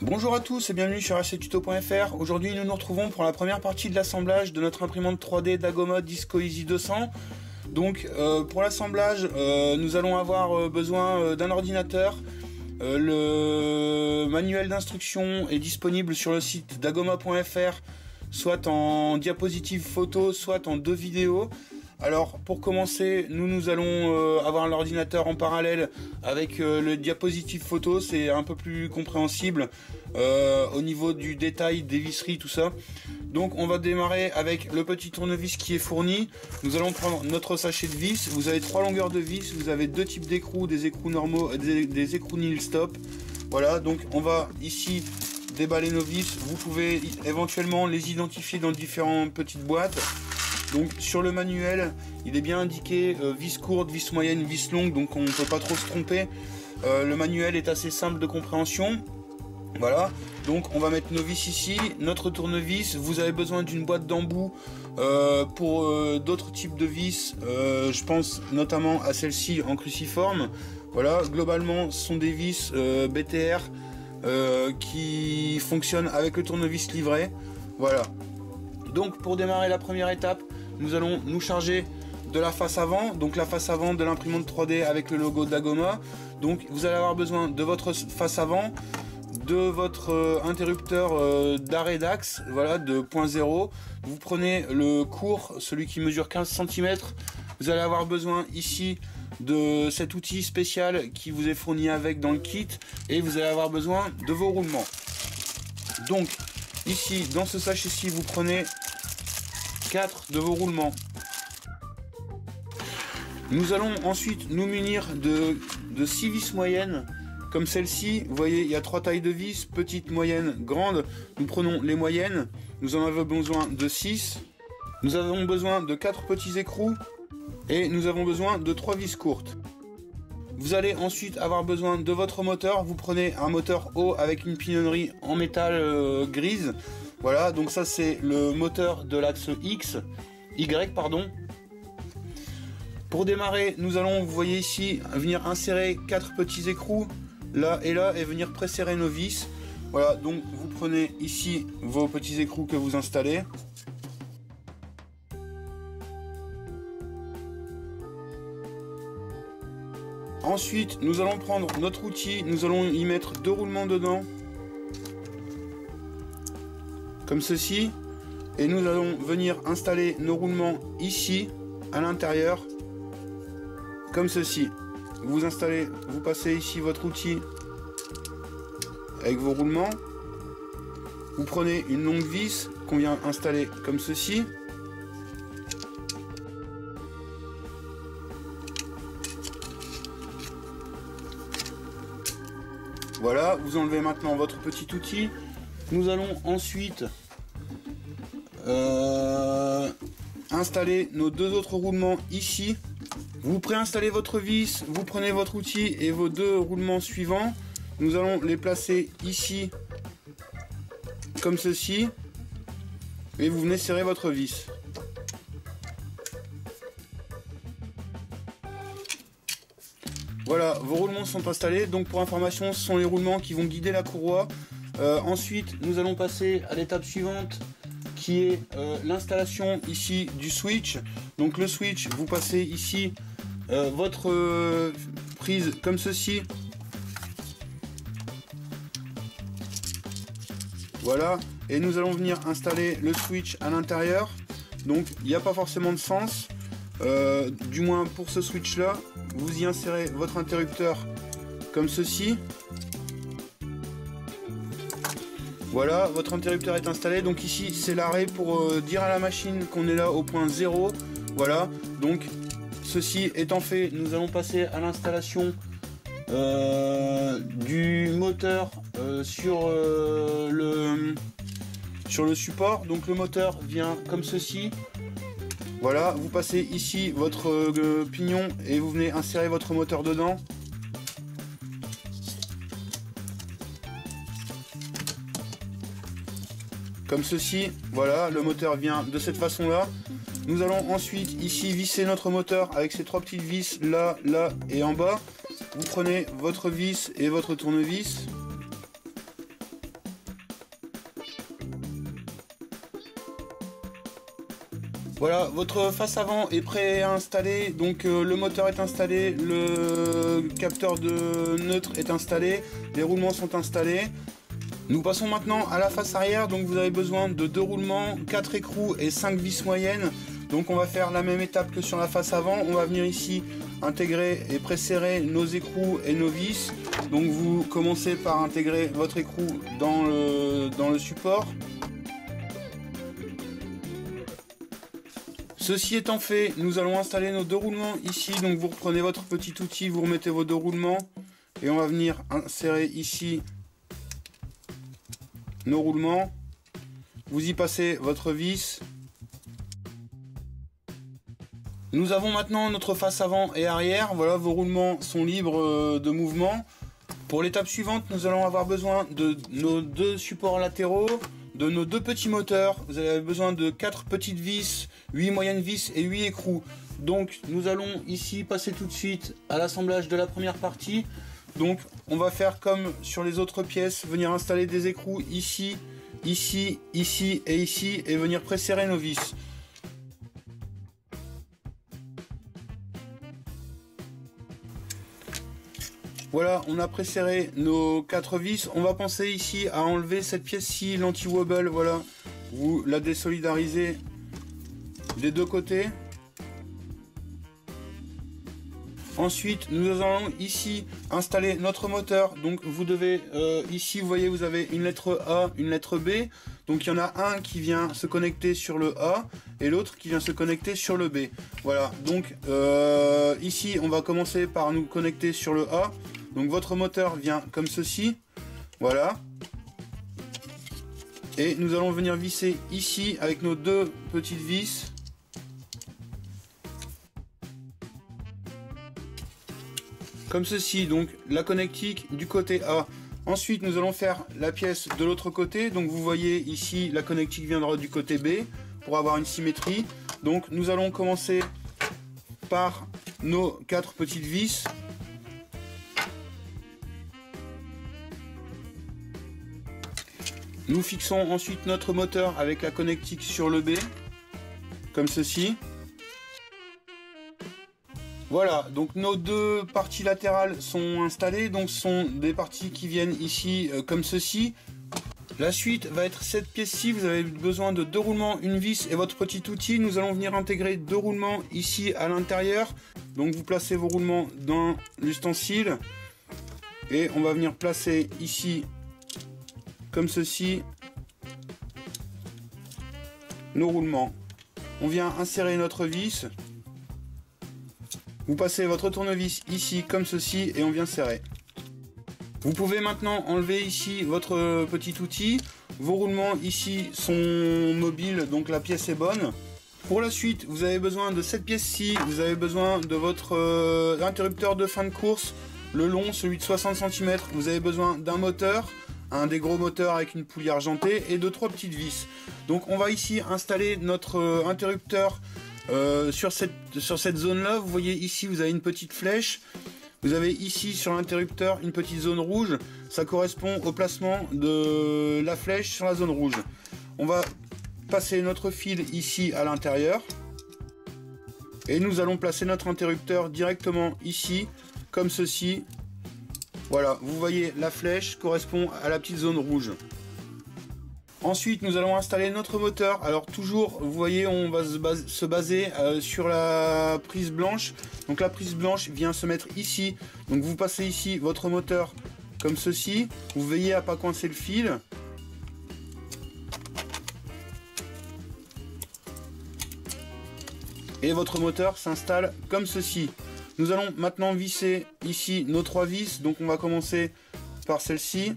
Bonjour à tous et bienvenue sur AsiaTees O Speed Drive. Aujourd'hui nous nous retrouvons pour la première partie de l'assemblage de notre imprimante 3D Dagoma Disco Easy 200. Donc pour l'assemblage nous allons avoir besoin d'un ordinateur. Le manuel d'instruction est disponible sur le site dagoma.fr, soit en diapositive photo, soit en deux vidéos. Alors pour commencer, nous allons avoir l'ordinateur en parallèle avec le diapositive photo, c'est un peu plus compréhensible au niveau du détail des visseries, tout ça. Donc on va démarrer avec le petit tournevis qui est fourni. Nous allons prendre notre sachet de vis. Vous avez trois longueurs de vis, vous avez deux types d'écrous, des écrous normaux, des écrous Nil Stop. Voilà, donc on va ici déballer nos vis. Vous pouvez éventuellement les identifier dans différentes petites boîtes. Donc sur le manuel, il est bien indiqué vis courte, vis moyenne, vis longue, donc on ne peut pas trop se tromper. Le manuel est assez simple de compréhension. Voilà, donc on va mettre nos vis ici, notre tournevis. Vous avez besoin d'une boîte d'embout pour d'autres types de vis, je pense notamment à celle-ci en cruciforme. Voilà, globalement ce sont des vis BTR qui fonctionnent avec le tournevis livré. Voilà, donc pour démarrer la première étape, nous allons nous charger de la face avant, donc la face avant de l'imprimante 3D avec le logo Dagoma. Donc vous allez avoir besoin de votre face avant, de votre interrupteur d'arrêt d'axe, voilà, de 0.0. Vous prenez le court, celui qui mesure 15 cm. Vous allez avoir besoin ici de cet outil spécial qui vous est fourni avec dans le kit, et vous allez avoir besoin de vos roulements. Donc ici, dans ce sachet-ci, vous prenez 4 de vos roulements. Nous allons ensuite nous munir de 6 vis moyennes, comme celle-ci. Vous voyez, il y a 3 tailles de vis, petite, moyenne, grande. Nous prenons les moyennes, nous en avons besoin de 6. Nous avons besoin de 4 petits écrous et nous avons besoin de 3 vis courtes. Vous allez ensuite avoir besoin de votre moteur. Vous prenez un moteur haut avec une pignonnerie en métal grise. Voilà, donc ça c'est le moteur de l'axe Y. Pour démarrer, nous allons, vous voyez ici, venir insérer 4 petits écrous, là, et venir presserrer nos vis. Voilà, donc vous prenez ici vos petits écrous que vous installez. Ensuite, nous allons prendre notre outil, nous allons y mettre 2 roulements dedans, comme ceci, et nous allons venir installer nos roulements ici, à l'intérieur, comme ceci. Vous installez, vous passez ici votre outil avec vos roulements, vous prenez une longue vis qu'on vient installer comme ceci. Voilà, vous enlevez maintenant votre petit outil. Nous allons ensuite installer nos 2 autres roulements ici. Vous préinstallez votre vis, vous prenez votre outil et vos 2 roulements suivants. Nous allons les placer ici, comme ceci. Et vous venez serrer votre vis. Voilà, vos roulements sont installés. Donc pour information, ce sont les roulements qui vont guider la courroie. Ensuite, nous allons passer à l'étape suivante qui est l'installation ici du switch. Donc le switch, vous passez ici votre prise comme ceci. Voilà, et nous allons venir installer le switch à l'intérieur. Donc il n'y a pas forcément de sens. Du moins pour ce switch là, vous y insérez votre interrupteur comme ceci. Voilà, votre interrupteur est installé. Donc ici c'est l'arrêt pour dire à la machine qu'on est là au point 0. Voilà, donc ceci étant fait, nous allons passer à l'installation du moteur sur le support. Donc le moteur vient comme ceci. Voilà, vous passez ici votre pignon et vous venez insérer votre moteur dedans. comme ceci. Voilà, le moteur vient de cette façon là. Nous allons ensuite ici visser notre moteur avec ces trois petites vis là, là et en bas. Vous prenez votre vis et votre tournevis. Voilà, votre face avant est préinstallée, donc le moteur est installé, le capteur de neutre est installé, les roulements sont installés. Nous passons maintenant à la face arrière, donc vous avez besoin de 2 roulements, 4 écrous et 5 vis moyennes. Donc on va faire la même étape que sur la face avant, on va venir ici intégrer et presserrer nos écrous et nos vis. Donc vous commencez par intégrer votre écrou dans le support. Ceci étant fait, nous allons installer nos 2 roulements ici, donc vous reprenez votre petit outil, vous remettez vos 2 roulements et on va venir insérer ici nos roulements, vous y passez votre vis. Nous avons maintenant notre face avant et arrière, voilà, vos roulements sont libres de mouvement. Pour l'étape suivante, nous allons avoir besoin de nos 2 supports latéraux, de nos 2 petits moteurs. Vous avez besoin de 4 petites vis, 8 moyennes vis et 8 écrous. Donc nous allons ici passer tout de suite à l'assemblage de la première partie. Donc on va faire comme sur les autres pièces, venir installer des écrous ici, ici, ici et ici et venir presserrer nos vis. Voilà, on a presserré nos 4 vis. On va penser ici à enlever cette pièce-ci, l'anti-wobble, voilà. Vous la désolidarisez des 2 côtés. Ensuite, nous allons ici installer notre moteur. Donc vous devez, ici, vous voyez, vous avez une lettre A, une lettre B. Donc il y en a un qui vient se connecter sur le A et l'autre qui vient se connecter sur le B. Voilà, donc ici, on va commencer par nous connecter sur le A. Donc votre moteur vient comme ceci, voilà, et nous allons venir visser ici avec nos 2 petites vis. Comme ceci, donc la connectique du côté A. Ensuite nous allons faire la pièce de l'autre côté, donc vous voyez ici la connectique viendra du côté B pour avoir une symétrie. Donc nous allons commencer par nos 4 petites vis. Nous fixons ensuite notre moteur avec la connectique sur le B, comme ceci. Voilà, donc nos 2 parties latérales sont installées, donc ce sont des parties qui viennent ici comme ceci. La suite va être cette pièce-ci, vous avez besoin de 2 roulements, une vis et votre petit outil. Nous allons venir intégrer 2 roulements ici à l'intérieur. Donc vous placez vos roulements dans l'ustensile et on va venir placer ici comme ceci nos roulements. On vient insérer notre vis. Vous passez votre tournevis ici comme ceci et on vient serrer. Vous pouvez maintenant enlever ici votre petit outil. Vos roulements ici sont mobiles, donc la pièce est bonne. Pour la suite, vous avez besoin de cette pièce-ci. Vous avez besoin de votre interrupteur de fin de course. Le long, celui de 60 cm. Vous avez besoin d'un moteur, un des gros moteurs avec une poulie argentée et de 3 petites vis. Donc on va ici installer notre interrupteur. Sur cette zone là, vous voyez ici vous avez une petite flèche, vous avez ici sur l'interrupteur une petite zone rouge, ça correspond au placement de la flèche sur la zone rouge. On va passer notre fil ici à l'intérieur et nous allons placer notre interrupteur directement ici comme ceci. Voilà, vous voyez la flèche correspond à la petite zone rouge. Ensuite, nous allons installer notre moteur. Alors toujours, vous voyez, on va se baser sur la prise blanche. Donc la prise blanche vient se mettre ici. Donc vous passez ici votre moteur comme ceci. Vous veillez à ne pas coincer le fil. Et votre moteur s'installe comme ceci. Nous allons maintenant visser ici nos 3 vis. Donc on va commencer par celle-ci.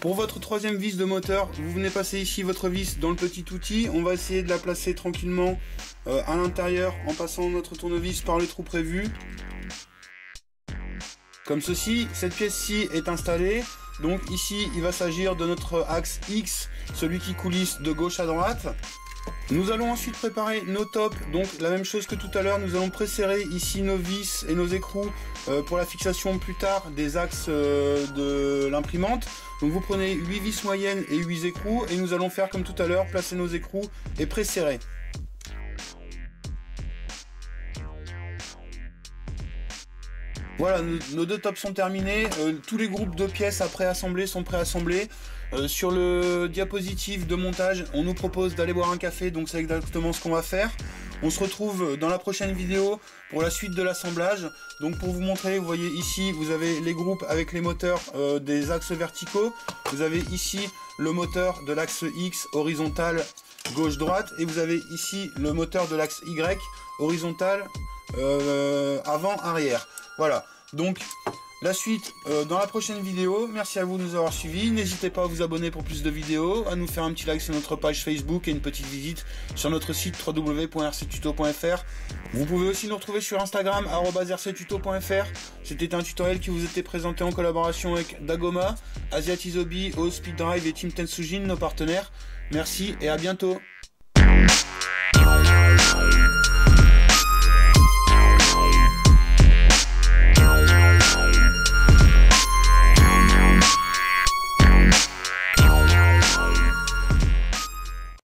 Pour votre 3e vis de moteur, vous venez passer ici votre vis dans le petit outil. On va essayer de la placer tranquillement à l'intérieur en passant notre tournevis par le trou prévu. Comme ceci, cette pièce-ci est installée. Donc ici, il va s'agir de notre axe X, celui qui coulisse de gauche à droite. Nous allons ensuite préparer nos tops, donc la même chose que tout à l'heure, nous allons presserrer ici nos vis et nos écrous pour la fixation plus tard des axes de l'imprimante. Donc vous prenez 8 vis moyennes et 8 écrous et nous allons faire comme tout à l'heure, placer nos écrous et presserrer. Voilà, nos deux tops sont terminés, tous les groupes de pièces à préassembler sont préassemblés. Sur le diapositive de montage, on nous propose d'aller boire un café, donc c'est exactement ce qu'on va faire. On se retrouve dans la prochaine vidéo pour la suite de l'assemblage. Donc pour vous montrer, vous voyez ici, vous avez les groupes avec les moteurs des axes verticaux. Vous avez ici le moteur de l'axe X horizontal gauche-droite et vous avez ici le moteur de l'axe Y horizontal avant-arrière. Voilà, donc la suite dans la prochaine vidéo. Merci à vous de nous avoir suivis. N'hésitez pas à vous abonner pour plus de vidéos, à nous faire un petit like sur notre page Facebook et une petite visite sur notre site www.rctutos.fr. Vous pouvez aussi nous retrouver sur Instagram @rctutos.fr. C'était un tutoriel qui vous était présenté en collaboration avec Dagoma, AsiaTees O Speed Drive et Team Tensujin, nos partenaires. Merci et à bientôt.